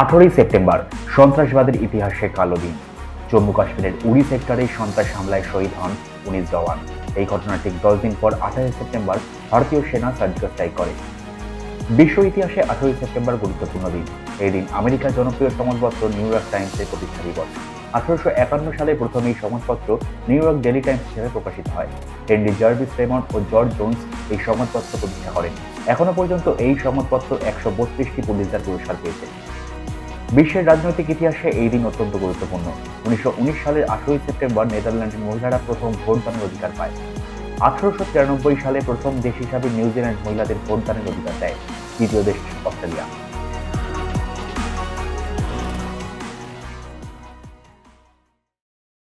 18ই September সন্ত্রাসবাদের ইতিহাসে কালো দিন। জম্মু কাশ্মীরের উরি সেক্টরে সন্ত্রাস হামলায় শহীদ হন 19 জওয়ান। এই ঘটনার ঠিক 10 দিন পর 28ই সেপ্টেম্বার ভারতীয় সেনা সার্জিক্যাল স্ট্রাইক করে। বিশ্ব ইতিহাসে 18ই সেপ্টেম্বর গুরুত্বপূর্ণ দিন। এই দিন আমেরিকার জনপ্রিয় সংবাদপত্র নিউ ইয়র্ক টাইমসের প্রতিষ্ঠা দিবস। 1851 সালে প্রথম এই সংবাদপত্র নিউ ইয়র্ক ডেইলি টাইমস হিসেবে প্রকাশিত হয়। হেনরি জার্ভিস রেমন্ড ও জর্জ জোন্স এই সংবাদপত্র প্রতিষ্ঠা করেন। এখনো পর্যন্ত এই সংবাদপত্র 132টি পুলিৎজার পুরস্কার পেয়েছে। বিশ্বের রাজনৈতিক ইতিহাসে এই দিন অত্যন্ত গুরুত্বপূর্ণ। 1919 সালের 18ই সেপ্টেম্বর নেদারল্যান্ডের মহিলারা প্রথম ভোটদানের অধিকার পায়। 1893 সালে প্রথম দেশ হিসাবে নিউজিল্যান্ড মহিলাদের ভোটদানের অধিকার দেয়। দ্বিতীয় দেশ অস্ট্রেলিয়া।